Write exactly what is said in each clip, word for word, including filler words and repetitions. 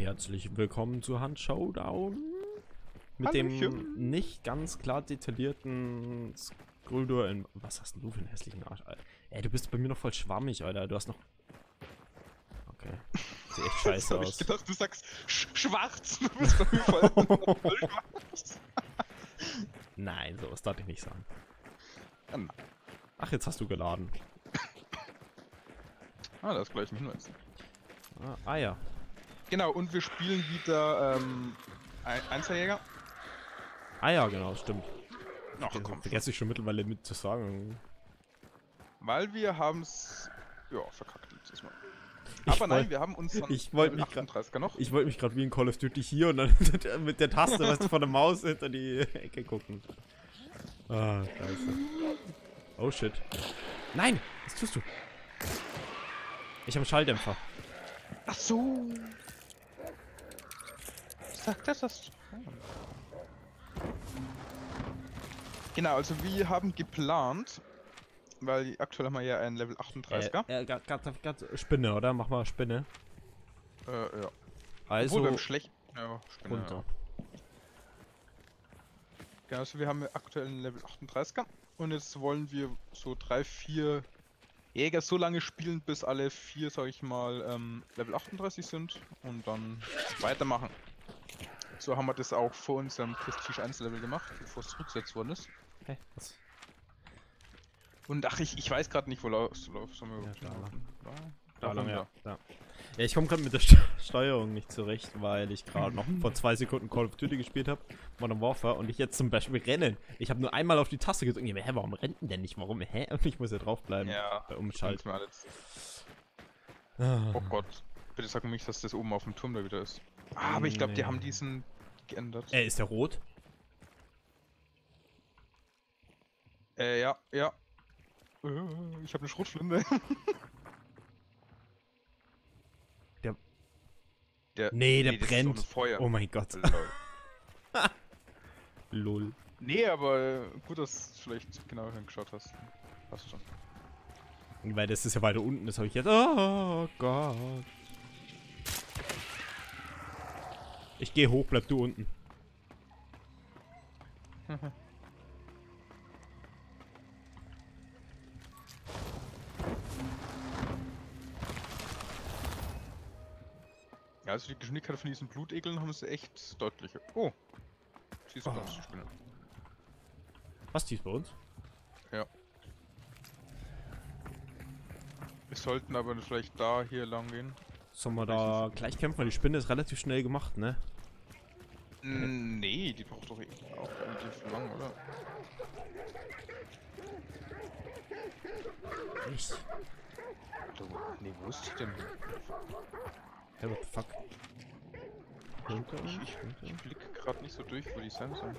Herzlich willkommen zu Hand Showdown. Mit Hallöchen. Dem nicht ganz klar detaillierten Skulldur in... Was hast denn du für einen hässlichen Arsch, Alter? Ey, du bist bei mir noch voll schwammig, Alter. Du hast noch... Okay. Sieht echt scheiße aus. Ich gedacht, du sagst sch schwarz. Du bist bei mir voll, voll schwarz. Nein, sowas darf ich nicht sagen. Ähm. Ach, jetzt hast du geladen. Ah, da ist gleich ein Hinweis. Ah, ah ja. Genau, und wir spielen wieder ähm, Einzeljäger. Ah ja, genau, stimmt. Ach komm. Vergesse ich schon mittlerweile mit zu sagen. Weil wir haben es... Ja, verkackt letztes Mal. Aber ich nein, wollt, wir haben uns dann ich wollte mich gerade wie in Call of Duty hier und dann mit der Taste, weißt du, von der Maus hinter die Ecke gucken. Ah, scheiße. Oh shit. Nein, was tust du? Ich habe einen Schalldämpfer. Ach so. Ich sag das, das. Genau, also wir haben geplant, weil aktuell haben wir ja einen Level achtunddreißiger. Äh, äh, grad, grad, grad Spinne, oder? Mach mal Spinne. Äh, ja. Also. Obwohl wir haben schlecht. Ja, Spinne. Runter. Ja. Genau, also wir haben aktuell einen Level achtunddreißiger. Und jetzt wollen wir so drei, vier Jäger so lange spielen, bis alle vier, sag ich mal, ähm, Level achtunddreißig sind und dann weitermachen. So haben wir das auch vor unserem Prestige eins Level gemacht, bevor es zurückgesetzt worden ist. Okay. Was? Und ach, ich, ich weiß gerade nicht, wo laufst du. Laufst du ja, da lang. Da, da, da lang, ja. Da. Ja, ich komme gerade mit der St Steuerung nicht zurecht, weil ich gerade noch vor zwei Sekunden Call of Duty gespielt habe, Modern Warfare, und ich jetzt zum Beispiel renne. Ich habe nur einmal auf die Taste gedrückt. Hä, warum rennt denn nicht? Warum? Hä? Und ich muss ja draufbleiben. Ja, bei Umschalten. Mir alles. Ah. Oh Gott. Bitte sag mir nicht, dass das oben auf dem Turm da wieder ist. Ah, aber ich glaube, nee. Die haben diesen geändert. Äh, ist der rot? Äh, ja, ja. Ich habe eine Schrotflinte. Der, nee, der nee, brennt. Das ist Feuer. Oh mein Gott. Lol. Lol. Nee, aber gut, dass du vielleicht genau hingeschaut hast. Passt schon. Weil das ist ja weiter unten, das habe ich jetzt. Oh Gott. Ich gehe hoch, bleib du unten. Also die Geschwindigkeit von diesen Blutegeln haben sie echt deutlich. Oh! Sie ist bei uns, die Spinne. Was, die ist bei uns? Ja. Wir sollten aber vielleicht da hier lang gehen. Sollen wir da gleich kämpfen, weil die Spinne ist relativ schnell gemacht, ne? Nee, die braucht doch eh auch relativ lang, oder? Echt? Nee, wo ist die denn? Hey, what the fuck? Hinter uns? Ich, ich, ich blicke gerade nicht so durch, wo die sein sollen.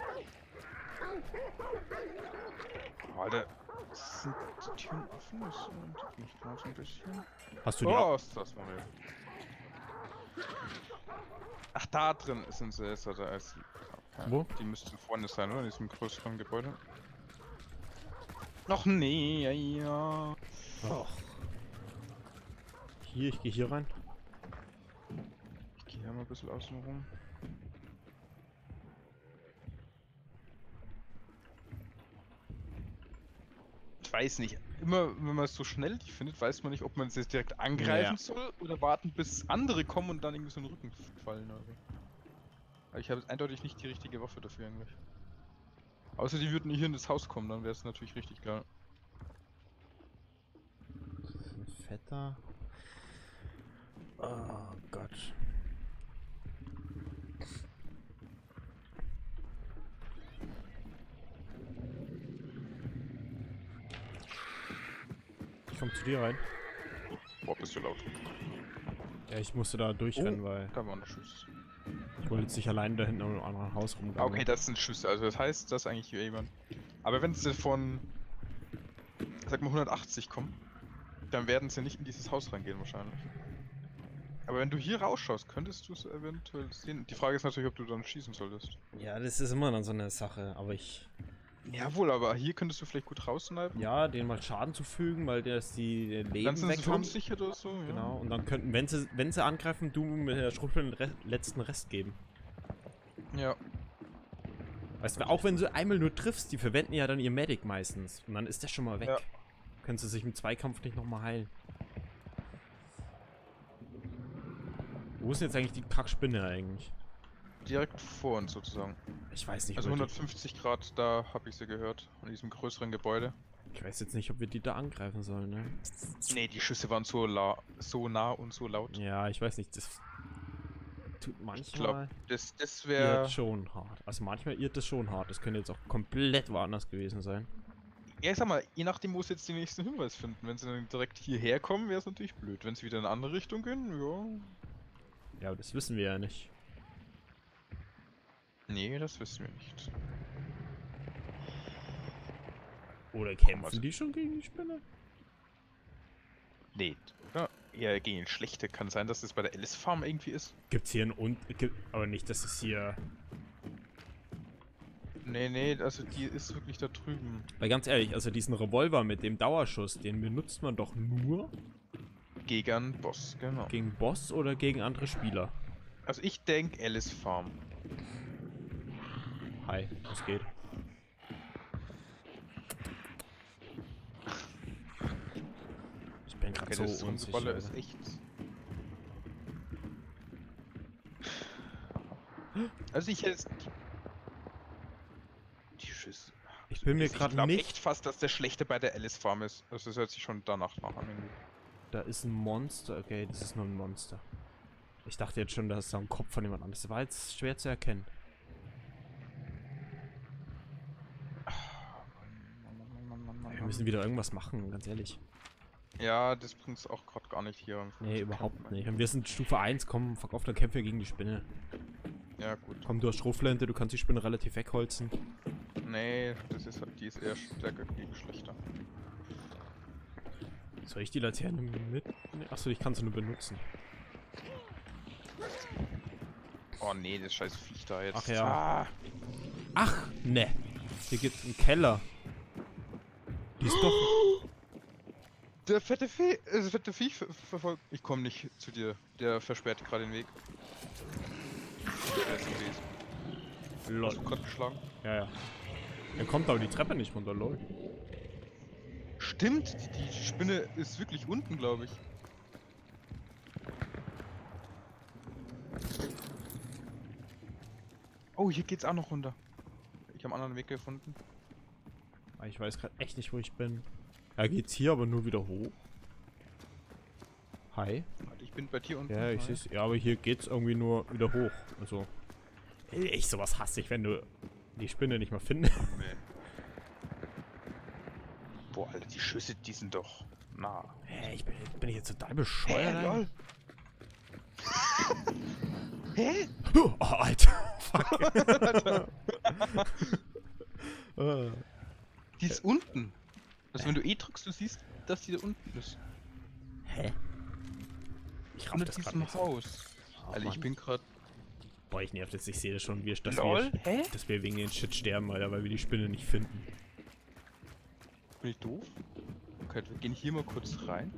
Oh, Alter, sind die Türen offen? Das interessiert mich gerade so ein bisschen. Hast du die? Oh, ist das mal wieder. Ach, da drin sind sie jetzt, also als. Okay. Wo? Die müssten vorne sein, oder? In diesem größeren Gebäude. Noch nee, ja, ja. Oh. Hier, ich gehe hier rein. Hier haben wir ein bisschen außen rum. Ich weiß nicht. Immer wenn man es so schnell die findet, weiß man nicht, ob man es jetzt direkt angreifen ja. soll oder warten, bis andere kommen und dann irgendwie so in den Rücken fallen. Aber ich habe eindeutig nicht die richtige Waffe dafür eigentlich. Außer die würden hier in das Haus kommen, dann wäre es natürlich richtig geil. Fetter. Oh Gott. Komm zu dir rein. Boah, bist du laut. Ja, ich musste da durchrennen, oh, weil... Da war noch Schüsse. Ich wollte jetzt nicht allein da hinten in einem anderen Haus rumgehen. Okay, das sind Schüsse, also das heißt, das ist eigentlich hier jemand. Aber wenn sie von... Sag mal hundertachtzig kommen, dann werden sie nicht in dieses Haus reingehen wahrscheinlich. Aber wenn du hier rausschaust, könntest du es eventuell sehen. Die Frage ist natürlich, ob du dann schießen solltest. Ja, das ist immer dann so eine Sache, aber ich... Jawohl, aber hier könntest du vielleicht gut raussnipen. Ja, denen mal Schaden zufügen, weil dass die Leben dann weg haben. Oder so, ja. Genau, und dann könnten, wenn sie, wenn sie angreifen, du mit der Schrotflinte den Re letzten Rest geben. Ja. Weißt du, auch wenn du einmal nur triffst, die verwenden ja dann ihr Medic meistens. Und dann ist der schon mal weg. Ja. Können sie sich im Zweikampf nicht nochmal heilen. Wo ist denn jetzt eigentlich die Kackspinne eigentlich? Direkt vor uns sozusagen. Ich weiß nicht. Also hundertfünfzig Grad, da habe ich sie gehört. In diesem größeren Gebäude. Ich weiß jetzt nicht, ob wir die da angreifen sollen, ne? Ne, die Schüsse waren so, la so nah und so laut. Ja, ich weiß nicht. Das tut manchmal... Ich glaube, das, das wäre... schon hart. Also manchmal irrt das schon hart. Das könnte jetzt auch komplett woanders gewesen sein. Ja, ich sag mal, je nachdem, wo sie jetzt den nächsten Hinweis finden. Wenn sie dann direkt hierher kommen, wäre es natürlich blöd. Wenn sie wieder in eine andere Richtung gehen, ja... Ja, aber das wissen wir ja nicht. Nee, das wissen wir nicht. Oder kämpfen die schon gegen die Spinne? Nee, ja, eher gegen den Schlechte. Kann sein, dass das bei der Alice Farm irgendwie ist. Gibt's hier ein und... aber nicht, dass es hier... Nee, nee, also die ist wirklich da drüben. Weil ganz ehrlich, also diesen Revolver mit dem Dauerschuss, den benutzt man doch nur... Gegen einen Boss, genau. Gegen Boss oder gegen andere Spieler? Also ich denke Alice Farm. Hi, was geht? Ich bin gerade okay, so unsicher. Baller ist echt... Also ich hätte... Die Schüsse... Ich bin mir gerade nicht... echt fast, dass der Schlechte bei der Alice Farm ist. Also das hört sich schon danach nach an. Da ist ein Monster. Okay, das ist nur ein Monster. Ich dachte jetzt schon, das ist da ein Kopf von jemand anderes. Das war jetzt schwer zu erkennen. Wir müssen wieder irgendwas machen, ganz ehrlich. Ja, das bringt es auch gerade gar nicht hier. Nee, überhaupt nicht. Und wir sind Stufe eins. Komm, fuck off, dann kämpfen wir gegen die Spinne. Ja, gut. Komm, du hast Schrotflinte, du kannst die Spinne relativ wegholzen. Nee, das ist halt, die ist eher stärker gegen schlechter. Soll ich die Laterne mit? Nee, achso, ich kann sie nur benutzen. Oh nee, das scheiß Viech da jetzt. Ach ja. Ah. Ach, ne. Hier gibt's einen Keller. Die ist doch... Der fette Vieh, äh, fette Viech ver verfolgt... Ich komme nicht zu dir. Der versperrt gerade den Weg. Lol. Hast du gerade geschlagen? Ja, ja. Er kommt aber die Treppe nicht runter, lol. Stimmt, die Spinne ist wirklich unten, glaube ich. Oh, hier geht's auch noch runter. Ich habe einen anderen Weg gefunden. Ich weiß gerade echt nicht, wo ich bin. Ja, geht's hier aber nur wieder hoch. Hi. Ich bin bei dir unten. Ja, ich seh's. Ja, aber hier geht's irgendwie nur wieder hoch. Also. Echt, sowas hasse ich, wenn du die Spinne nicht mal findest. Nee. Boah, Alter, die Schüsse, die sind doch nah. Hä, ich bin, bin ich jetzt total bescheuert. Hä, lol. Hä? Oh, Alter. Fuck. Alter. Die ist unten. Also, äh. wenn du E drückst, du siehst, dass die da unten ist. Hä? Ich raff das grad nicht. Haus. Oh, Alter, Mann. Ich bin gerade. Boah, ich nerv das. Ich sehe das schon, wie ich, dass, wir, Hä? dass wir wegen den Shit sterben, Alter, weil wir die Spinne nicht finden. Bin ich doof? Okay, wir gehen hier mal kurz rein.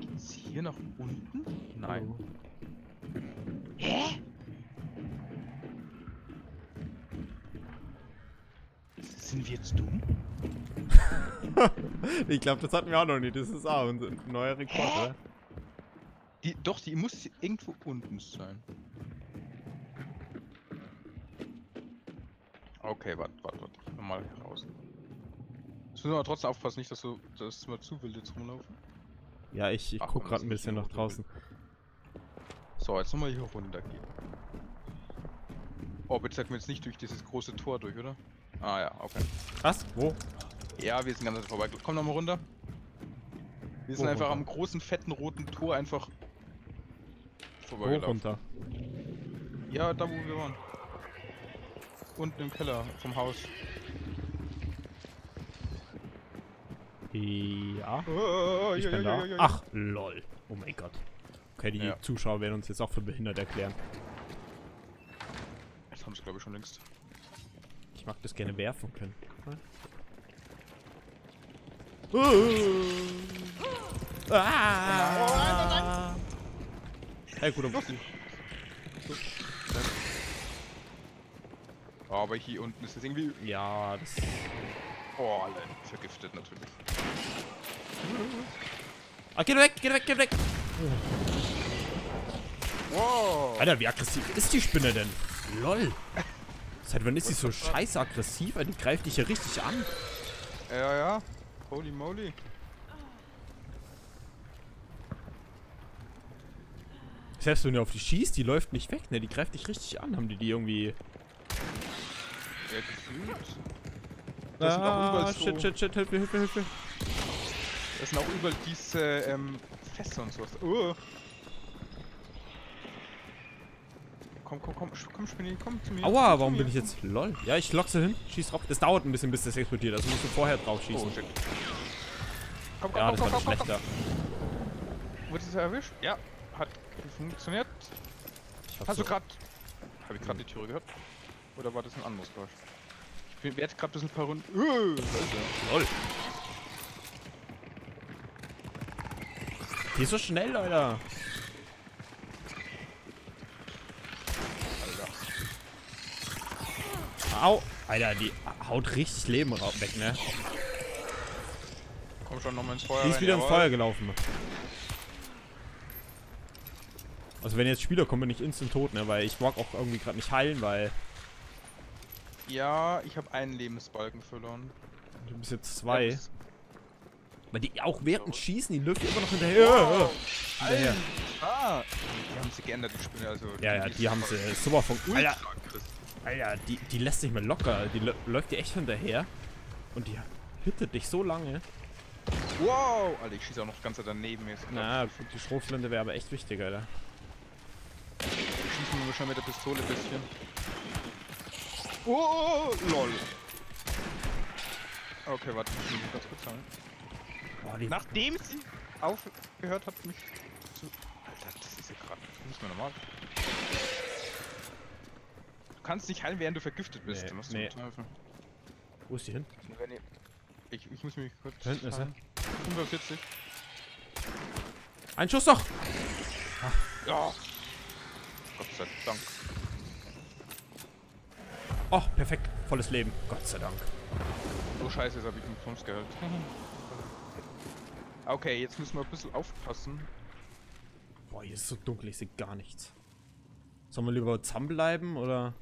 Geht's hier nach unten? Nein. Oh. Hä? Sind wir jetzt dumm? Ich glaube, das hatten wir auch noch nicht. Das ist auch ein neuer Rekord, oder? Die, doch, die muss irgendwo unten sein. Okay, warte, warte, warte. Mal raus. Jetzt müssen wir aber trotzdem aufpassen, nicht, dass du dass mal zu wild jetzt rumlaufen. Ja, ich, ich Ach, guck gerade ein bisschen nach draußen. So, jetzt nochmal hier runter gehen. Oh, bitte zeig mir jetzt nicht durch dieses große Tor durch, oder? Ah ja, okay. Was? Wo? Ja, wir sind ganz vorbei. Komm nochmal runter. Wir sind Wo einfach runter? am großen, fetten, roten Tor einfach vorbei runter. Ja, da wo wir waren. Unten im Keller vom Haus. Ja. Oh, ich ja, bin ja, da. Ja, ja, ja. Ach, lol. Oh mein Gott. Okay, die ja. Zuschauer werden uns jetzt auch für behindert erklären. Das haben sie, glaube ich, schon längst. Ich mag das gerne werfen können. Uh. Ah. Hey, gut, gut. Oh, aber hier unten ist das irgendwie... Ja, das... Oh, alle vergiftet natürlich. Ah, geh weg, geh weg, geh weg! Wow. Alter, wie aggressiv ist die Spinne denn? LOL! Seit wann ist die so scheiße aggressiv? Die greift dich ja richtig an. Ja, ja. Holy moly. Selbst wenn du auf die schießt, die läuft nicht weg, ne? Die greift dich richtig an. Haben die die irgendwie... Ja, gefühlt. Das sind auch überall so... Shit, shit, shit, hilf mir, hilf mir, hilf mir. Das sind auch überall diese, ähm, Fässer und sowas. Oh. Komm, komm, komm, komm, Spinni, komm zu mir. Aua, komm, warum mir, bin ich jetzt... Lol. Ja, ich lock sie hin, schieß drauf. Das dauert ein bisschen, bis das explodiert. Also musst du vorher drauf schießen. Oh, shit. Komm, komm, ja, komm, das komm, war komm, schlechter. Wurde es erwischt? Ja, hat funktioniert. Ich Hast so. du gerade... Habe ich gerade hm. die Türe gehört? Oder war das ein anderes Geräusch? Ich bin wert gerade ein paar Runden... Öh, lol. Die ist so schnell, Alter. Au! Alter, die haut richtig Leben weg, ne? Komm schon nochmal ins Feuer. Die ist rein, wieder ins Feuer gelaufen. Also wenn jetzt Spieler kommen, bin ich instant tot, ne? Weil ich mag auch irgendwie gerade nicht heilen, weil... Ja, ich habe einen Lebensbalken verloren. Du bist jetzt zwei. Ja, weil die auch während Schießen, die läuft immer noch hinterher. Wow. hinterher. Ah. Die haben sie geändert, die Spinne. Also ja, ja, die, die haben sie super von... Alter. Alter, die, die lässt nicht mehr locker. Die läuft dir echt hinterher. Und die hittet dich so lange. Wow! Alter, ich schieße auch noch ganz daneben jetzt. Na, die Schrotflinte wäre aber echt wichtig, Alter. Ich schieße nur schon mit der Pistole ein bisschen. Oh, lol. Okay, warte, ich muss mich ganz kurz sammeln. Nachdem sie aufgehört hat, mich zu... Alter, das ist ja gerade... Das muss man normal... Du kannst nicht heilen, während du vergiftet bist. Nee, nee. Du Wo ist die hin? Ich, ich muss mich kurz... Da hinten ist er. fünfundvierzig. Ein Schuss noch! Ah. Ja. Gott sei Dank. Oh, perfekt. Volles Leben. Gott sei Dank. So scheiße, jetzt habe ich einen Pumps gehört. Okay, jetzt müssen wir ein bisschen aufpassen. Boah, hier ist so dunkel, ich sehe gar nichts. Sollen wir lieber zusammenbleiben, oder...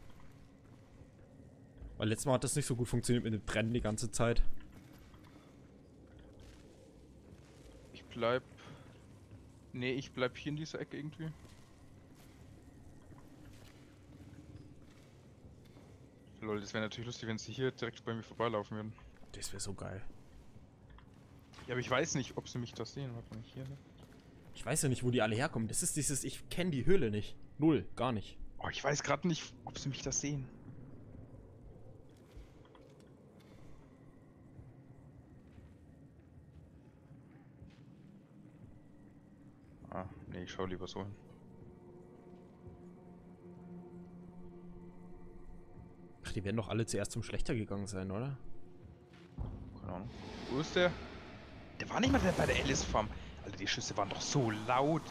Weil letztes Mal hat das nicht so gut funktioniert mit dem Brennen die ganze Zeit. Ich bleib... Nee, ich bleib hier in dieser Ecke irgendwie. Lol, das wäre natürlich lustig, wenn sie hier direkt bei mir vorbeilaufen würden. Das wäre so geil. Ja, aber ich weiß nicht, ob sie mich das sehen. Warte mal, hier. Ich weiß ja nicht, wo die alle herkommen. Das ist dieses, ich kenne die Höhle nicht. Null, gar nicht. Oh, ich weiß gerade nicht, ob sie mich das sehen. Ah, nee, ich schau lieber so hin. Ach, die werden doch alle zuerst zum Schlechter gegangen sein, oder? Keine Ahnung. Wo ist der? Der war nicht mal bei der Alice Farm. Alter, die Schüsse waren doch so laut.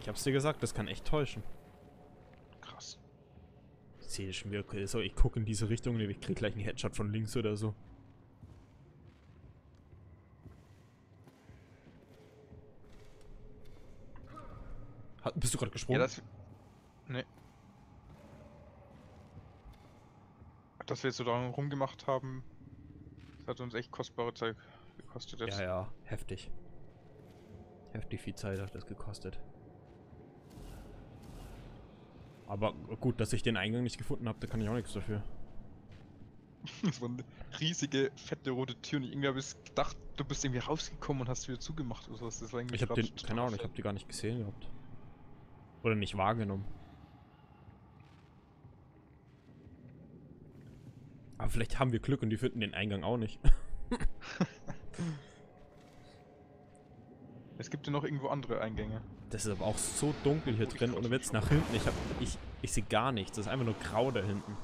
Ich hab's dir gesagt, das kann echt täuschen. Krass. Ich sehe schon wieder, okay, so, ich gucke in diese Richtung und ich krieg gleich einen Headshot von links oder so. Hat, bist du gerade gesprungen? Ja, das... Nee. Dass wir jetzt so da rumgemacht haben, das hat uns echt kostbare Zeit gekostet jetzt. Ja, ja, heftig. Heftig viel Zeit hat das gekostet. Aber gut, dass ich den Eingang nicht gefunden habe, da kann ich auch nichts dafür. Das war eine riesige, fette, rote Tür. Und irgendwie habe ich gedacht, du bist irgendwie rausgekommen und hast wieder zugemacht oder sowas. Das war irgendwie ich habe den, keine Ahnung, ich habe die gar nicht gesehen gehabt. Oder nicht wahrgenommen. Aber vielleicht haben wir Glück und die finden den Eingang auch nicht. Es gibt ja noch irgendwo andere Eingänge. Das ist aber auch so dunkel hier drin, ohne Witz, nach hinten. Ich hab, ich, ich sehe gar nichts. Das ist einfach nur grau da hinten.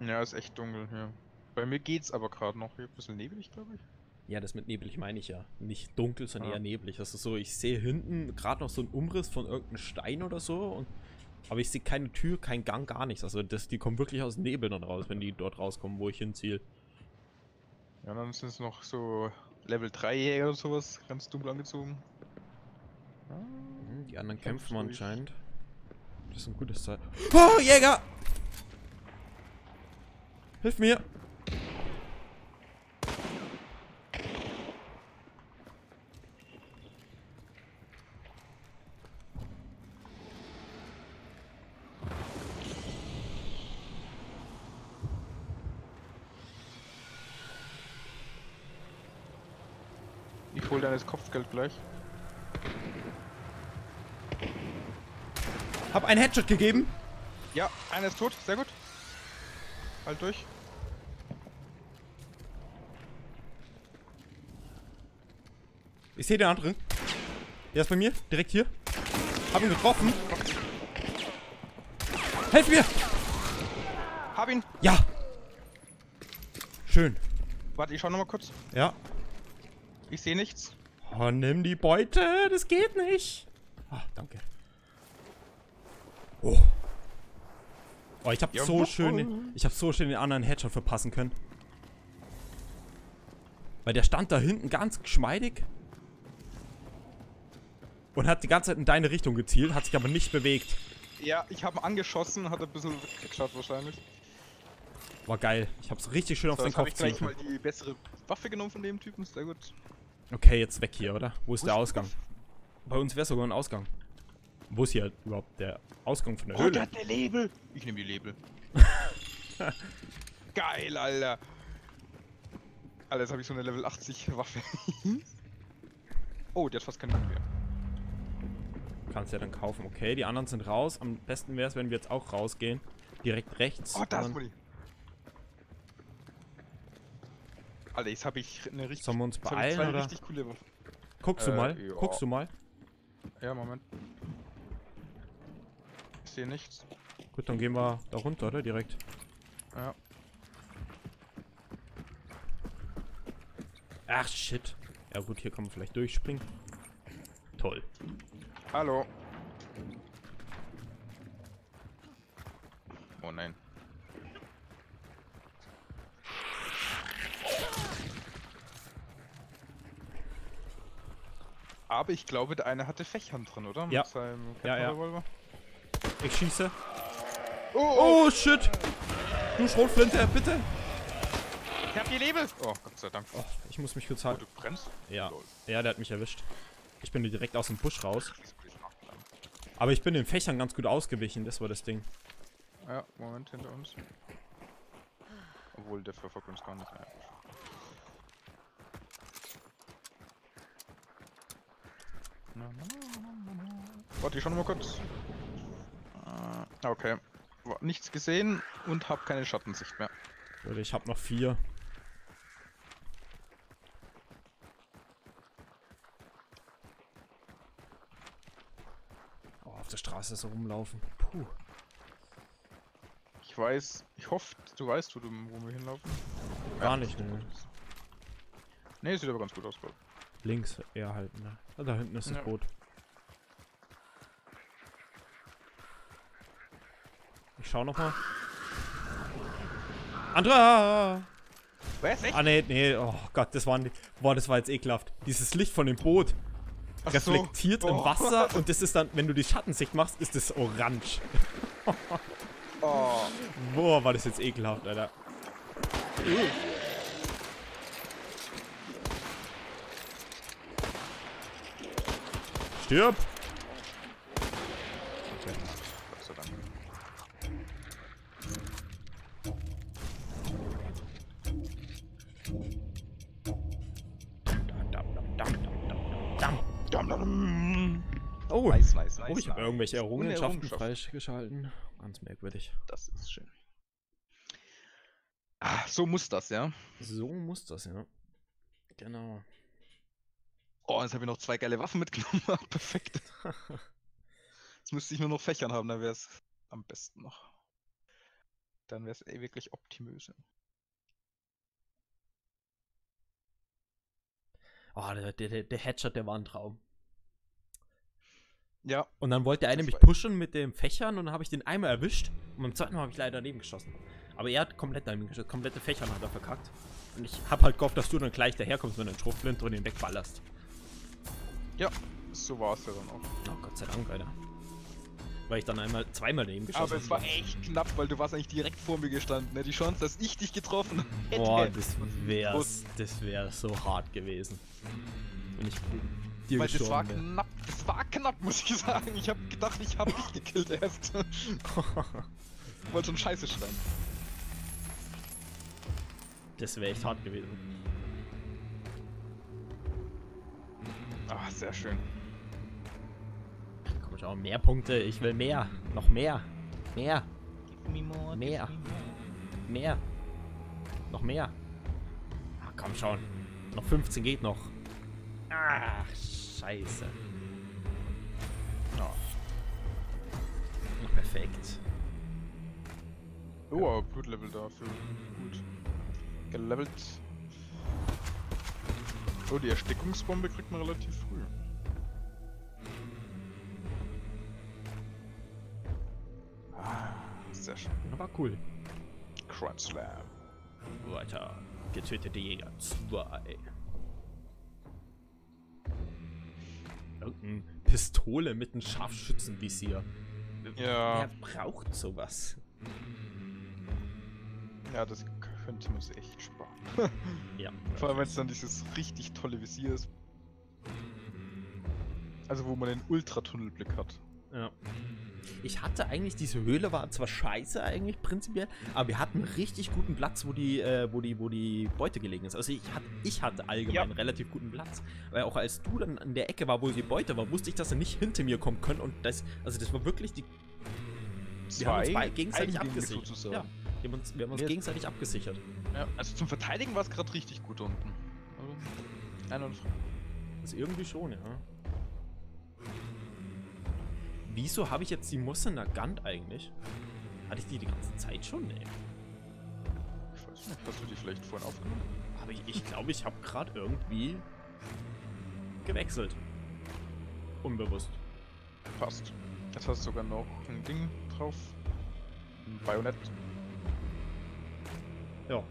Ja, ist echt dunkel hier. Bei mir geht's aber gerade noch. Hier ein bisschen nebelig, glaube ich. Ja, das mit nebelig meine ich ja. Nicht dunkel, sondern ah. eher nebelig. Das ist so, ich sehe hinten gerade noch so einen Umriss von irgendeinem Stein oder so. Und, aber ich sehe keine Tür, keinen Gang, gar nichts. Also das, die kommen wirklich aus dem Nebel dann raus, wenn die dort rauskommen, wo ich hinziehe. Ja, dann sind es noch so Level drei Jäger oder sowas. Ganz dunkel angezogen. Die anderen kämpfen anscheinend. Das ist ein gutes Zeichen. Oh, Jäger! Hilf mir! Ich hol dir das Kopfgeld gleich. Hab einen Headshot gegeben. Ja, einer ist tot. Sehr gut. Halt durch. Ich sehe den anderen. Der ist bei mir. Direkt hier. Hab ihn getroffen. Helf mir! Hab ihn. Ja. Schön. Warte, ich schau nochmal kurz. Ja. Ich sehe nichts. Oh, nimm die Beute. Das geht nicht. Ah, danke. Oh. Oh, ich hab ja, so schön, ich hab so schön den anderen Headshot verpassen können. Weil der stand da hinten ganz geschmeidig. Und hat die ganze Zeit in deine Richtung gezielt, hat sich aber nicht bewegt. Ja, ich hab ihn angeschossen, hat ein bisschen weggeschaut wahrscheinlich. War geil, ich hab's richtig schön so, auf den Kopf gezogen. Ich gleich mal die bessere Waffe genommen von dem Typen, sehr gut. Okay, jetzt weg hier, oder? Wo ist Wo der ist Ausgang? Der Bei uns wäre sogar ein Ausgang. Wo ist hier überhaupt der Ausgang von der Höhle? Oh, der hat der Label! Ich nehme die Label. Geil, Alter! Alter, jetzt habe ich so eine Level achtzig Waffe. Oh, der hat fast keinen Mann mehr. Kannst ja dann kaufen. Okay, die anderen sind raus. Am besten wäre es, wenn wir jetzt auch rausgehen. Direkt rechts. Oh, da ist Muni. Alter, jetzt habe ich eine richtig, Sollen wir uns beeilen, zwei oder? richtig coole Waffe. Guckst du äh, mal? Ja. Guckst du mal? Ja, Moment. Ich sehe nichts. Gut, dann gehen wir da runter, oder? Direkt. Ja. Ach, shit. Ja gut, hier kann man vielleicht durchspringen. Toll. Hallo. Oh nein. Aber ich glaube, der eine hatte Fechhand drin, oder? Mit ja. seinem Kettenrevolver. Ja, ja. Ich schieße. Oh, oh. oh shit! Du Schrotflinte, bitte! Ich hab die Lebel! Oh, Gott sei Dank. Oh, ich muss mich kurz halten. Oh, du bremst? Ja. Ja, der hat mich erwischt. Ich bin direkt aus dem Busch raus. Aber ich bin den Fächern ganz gut ausgewichen, das war das Ding. Ja, Moment, hinter uns. Obwohl, der verfolgt uns gar nicht mehr. Warte, ich schau noch mal kurz. Okay. Nichts gesehen und hab keine Schattensicht mehr. Leute, ich hab noch vier. Oh, auf der Straße so rumlaufen. Puh. Ich weiß, ich hoffe, du weißt, wo, du, wo wir hinlaufen. Gar ja, nicht, ne? Ne, sieht aber ganz gut aus, glaube ich. Links eher halten, ne? Ah, da hinten ist das ja. Boot. Ich schau nochmal. Andra! Was? Echt? Ah, ne, nee, oh Gott, das waren die. Boah, das war jetzt ekelhaft. Dieses Licht von dem Boot Ach reflektiert so. im Wasser und das ist dann, wenn du die Schattensicht machst, ist das orange. oh. Boah, war das jetzt ekelhaft, Alter. Uh. Stirb! Okay. Gott sei Dank. Oh, nice, nice, nice, oh, ich habe irgendwelche Errungenschaften freigeschalten. Ganz merkwürdig. Das ist schön. Ah, so muss das, ja? So muss das, ja. Genau. Oh, jetzt habe ich noch zwei geile Waffen mitgenommen. Perfekt. Jetzt müsste ich nur noch Fächern haben, dann wäre es am besten noch. dann wäre es wirklich optimöse. Oh, der, der, der Headshot, der war ein Traum. Ja. Und dann wollte der eine mich pushen mit den Fächern und dann habe ich den einmal erwischt und beim zweiten Mal habe ich leider daneben geschossen. Aber er hat komplett daneben geschossen, komplette Fächern hat er verkackt. Und ich habe halt gehofft, dass du dann gleich daherkommst, wenn du einen Schrotflinte und den wegballerst. Ja, so war es ja dann auch. Oh, Gott sei Dank, Alter. Weil ich dann einmal, zweimal daneben geschossen habe. Aber es war echt knapp, weil du warst eigentlich direkt vor mir gestanden, ne? Die Chance, dass ich dich getroffen hätte. Boah, das wär's, das wäre so hart gewesen. Wenn ich dir weil das war wär. knapp, das war knapp, muss ich sagen. Ich habe gedacht, ich habe dich gekillt erst. Ich wollte schon Scheiße schreien. Das wäre echt hart gewesen. Ach, sehr schön. Schau, mehr Punkte, ich will mehr, noch mehr, mehr, more, mehr, mehr, noch mehr. Ach, komm schon, noch fünfzehn geht noch. Ach, scheiße. Oh. Perfekt. Oh, gut Level dafür, gut. Gelevelt. Oh, die Erstickungsbombe kriegt man relativ früh. Sehr schön. Aber cool. Crime Slam. Weiter. Getötete Jäger zwei. Irgendeine Pistole mit einem Scharfschützenvisier. Ja. Wer braucht sowas? Ja, das könnte man sich echt sparen. Ja. Vor allem, wenn es dann dieses richtig tolle Visier ist. Also, wo man den Ultratunnelblick hat. Ja. Ich hatte eigentlich, diese Höhle war zwar scheiße eigentlich prinzipiell, aber wir hatten einen richtig guten Platz, wo die, äh, wo die, wo die Beute gelegen ist. Also ich hatte, ich hatte allgemein ja. einen relativ guten Platz, weil auch als du dann an der Ecke war, wo die Beute war, wusste ich, dass sie nicht hinter mir kommen können und das, also das war wirklich die... Wir haben uns bei, gegenseitig abgesichert. So. Ja, wir haben uns, wir haben uns ja. gegenseitig abgesichert. Ja, also zum Verteidigen war es gerade richtig gut unten. Also, und also irgendwie schon, ja. Wieso habe ich jetzt die Mosin Nagant eigentlich? Hatte ich die die ganze Zeit schon? Nee. Ich weiß nicht, hast du die vielleicht vorhin aufgenommen? Aber ich glaube, ich, glaub, ich habe gerade irgendwie gewechselt. Unbewusst. Passt. Jetzt hast du sogar noch ein Ding drauf. Ein Bajonett. Ja.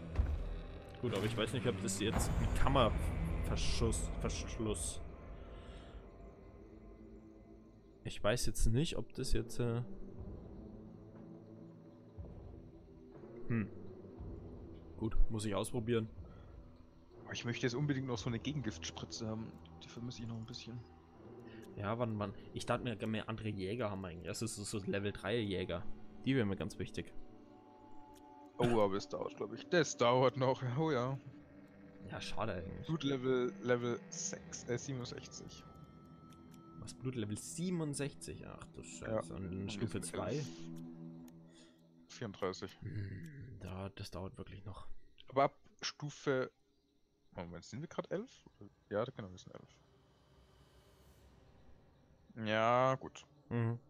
Gut, aber ich weiß nicht, ob das jetzt ein Kammerverschluss... Verschluss. Ich weiß jetzt nicht, ob das jetzt... Äh hm. Gut, muss ich ausprobieren. Ich möchte jetzt unbedingt noch so eine Gegengiftspritze haben. Die vermisse ich noch ein bisschen. Ja, wann, wann? Ich dachte mir, mehr andere Jäger haben eigentlich. Das ist so Level drei Jäger. Die wären mir ganz wichtig. Oh, aber es dauert, glaube ich. Das dauert noch. Oh ja. Ja, schade eigentlich. Gut, Level sechs, äh, siebenundsechzig. Was? Blutlevel siebenundsechzig? Ach du Scheiße. Ja, und Stufe zwei? vierunddreißig. Da, das dauert wirklich noch. Aber ab Stufe... Moment, sind wir gerade elf? Ja, da können wir sind elf. Ja, gut. Mhm.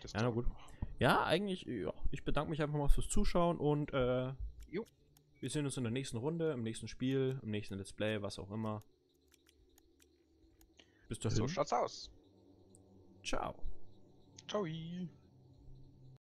Das ja, na gut. Noch. Ja, eigentlich, ja. Ich bedanke mich einfach mal fürs Zuschauen und äh, jo. Wir sehen uns in der nächsten Runde, im nächsten Spiel, im nächsten Let's Play, was auch immer. Bis dahin. So schaut's aus. Ciao. Ciao.